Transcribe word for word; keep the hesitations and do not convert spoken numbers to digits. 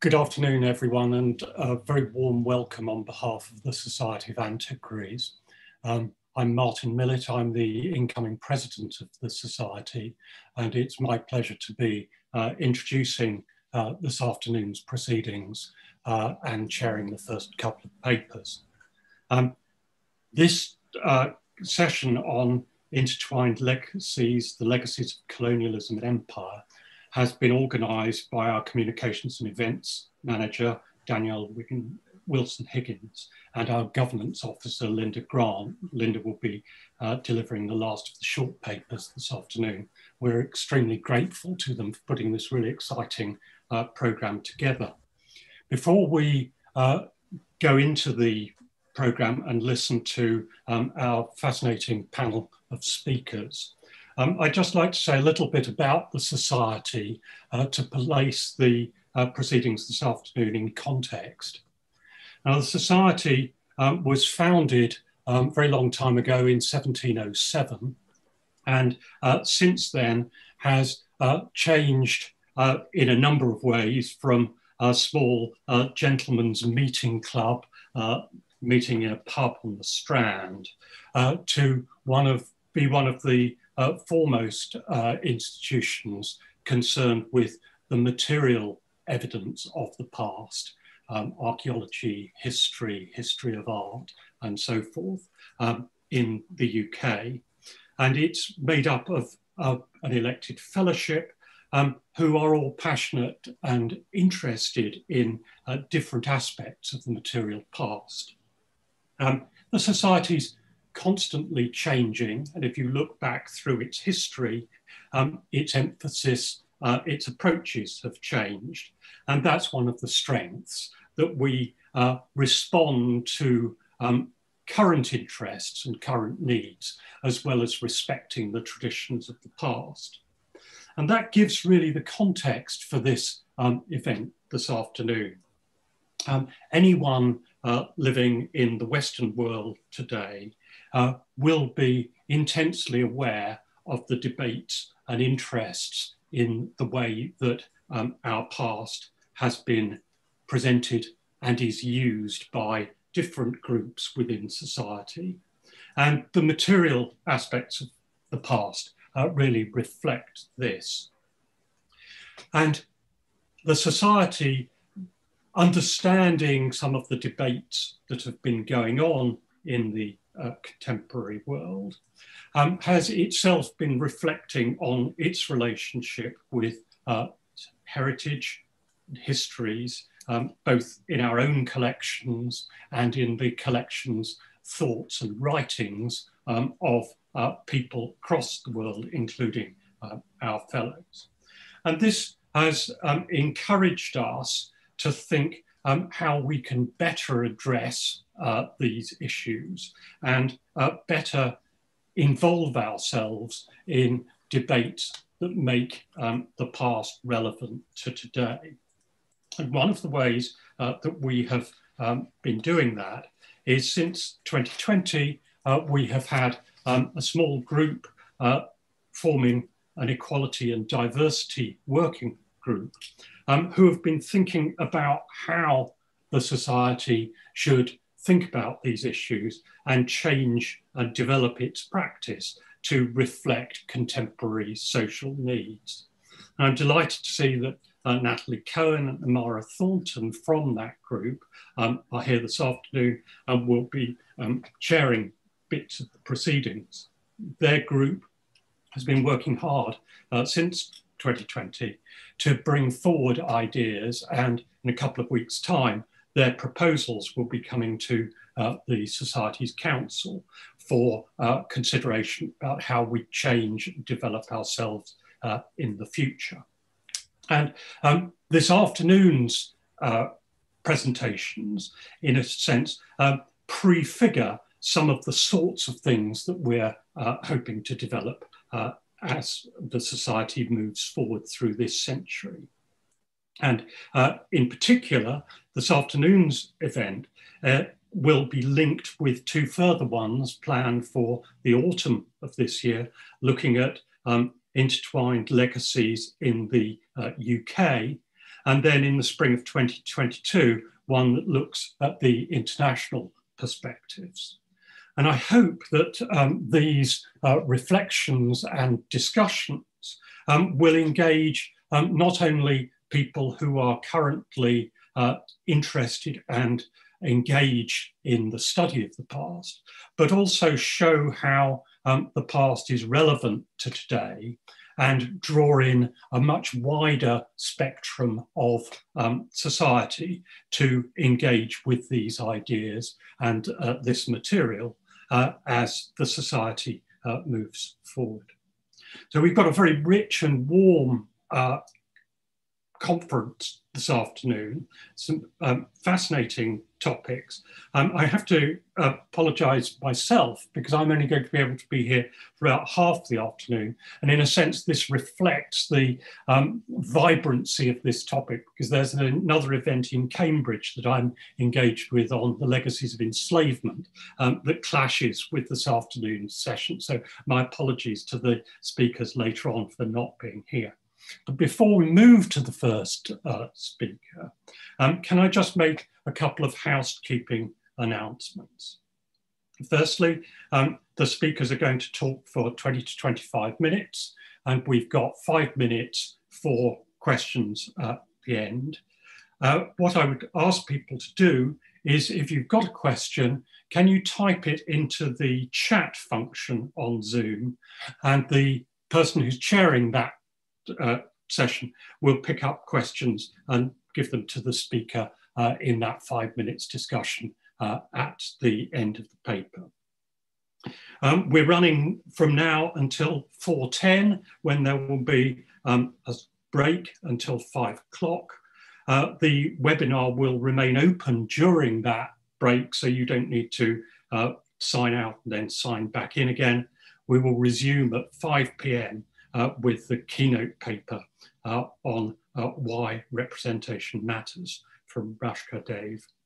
Good afternoon, everyone, and a very warm welcome on behalf of the Society of Antiquaries. Um, I'm Martin Millett, I'm the incoming president of the Society, and it's my pleasure to be uh, introducing uh, this afternoon's proceedings uh, and chairing the first couple of papers. Um, this uh, session on intertwined legacies, the legacies of colonialism and empire, has been organised by our communications and events manager, Danielle Wilson Higgins, and our governance officer, Linda Grant. Linda will be uh, delivering the last of the short papers this afternoon. We're extremely grateful to them for putting this really exciting uh, programme together. Before we uh, go into the programme and listen to um, our fascinating panel of speakers, Um, I'd just like to say a little bit about the Society uh, to place the uh, proceedings this afternoon in context. Now, the Society um, was founded a um, very long time ago in seventeen oh seven, and uh, since then has uh, changed uh, in a number of ways from a small uh, gentlemen's meeting club, uh, meeting in a pub on the Strand, uh, to one of, be one of the Uh, foremost uh, institutions concerned with the material evidence of the past, um, archaeology, history, history of art, and so forth um, in the U K. And it's made up of, of an elected fellowship um, who are all passionate and interested in uh, different aspects of the material past. Um, the Society's constantly changing, and if you look back through its history, um, its emphasis, uh, its approaches have changed, and that's one of the strengths, that we uh, respond to um, current interests and current needs, as well as respecting the traditions of the past. And that gives really the context for this um, event this afternoon. Um, anyone uh, living in the Western world today Uh, will be intensely aware of the debates and interests in the way that um, our past has been presented and is used by different groups within society. And the material aspects of the past uh, really reflect this. And the Society, understanding some of the debates that have been going on in the Uh, contemporary world, um, has itself been reflecting on its relationship with uh, heritage and histories, um, both in our own collections and in the collections, thoughts and writings um, of uh, people across the world, including uh, our fellows. And this has um, encouraged us to think Um, how we can better address uh, these issues and uh, better involve ourselves in debates that make um, the past relevant to today. And one of the ways uh, that we have um, been doing that is since twenty twenty, uh, we have had um, a small group uh, forming an equality and diversity working group Group, um, who have been thinking about how the society should think about these issues and change and develop its practice to reflect contemporary social needs. And I'm delighted to see that uh, Natalie Cohen and Amara Thornton from that group um, are here this afternoon and will be um, chairing bits of the proceedings. Their group has been working hard uh, since twenty twenty to bring forward ideas, and in a couple of weeks' time their proposals will be coming to uh, the Society's Council for uh, consideration about how we change and develop ourselves uh, in the future. And um, this afternoon's uh, presentations, in a sense, uh, prefigure some of the sorts of things that we're uh, hoping to develop uh, as the society moves forward through this century. And uh, in particular, this afternoon's event uh, will be linked with two further ones planned for the autumn of this year, looking at um, intertwined legacies in the uh, U K and then in the spring of twenty twenty-two, one that looks at the international perspectives. And I hope that um, these uh, reflections and discussions um, will engage um, not only people who are currently uh, interested and engage in the study of the past, but also show how um, the past is relevant to today and draw in a much wider spectrum of um, society to engage with these ideas and uh, this material uh, as the society uh, moves forward. So we've got a very rich and warm uh, conference this afternoon, some um, fascinating topics. Um, I have to uh, apologise myself because I'm only going to be able to be here for about half the afternoon, and in a sense this reflects the um, vibrancy of this topic, because there's another event in Cambridge that I'm engaged with on the legacies of enslavement um, that clashes with this afternoon's session, so my apologies to the speakers later on for not being here. But before we move to the first uh, speaker, um, can I just make a couple of housekeeping announcements? Firstly, um, the speakers are going to talk for twenty to twenty-five minutes, and we've got five minutes for questions at the end. Uh, what I would ask people to do is, if you've got a question, can you type it into the chat function on Zoom, and the person who's chairing that Uh, session will pick up questions and give them to the speaker uh, in that five minutes discussion uh, at the end of the paper. Um, we're running from now until four ten, when there will be um, a break until five o'clock. Uh, the webinar will remain open during that break, so you don't need to uh, sign out and then sign back in again. We will resume at five p m Uh, with the keynote paper uh, on uh, why representation matters from Rashka Dave.